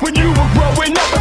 when you were growing up.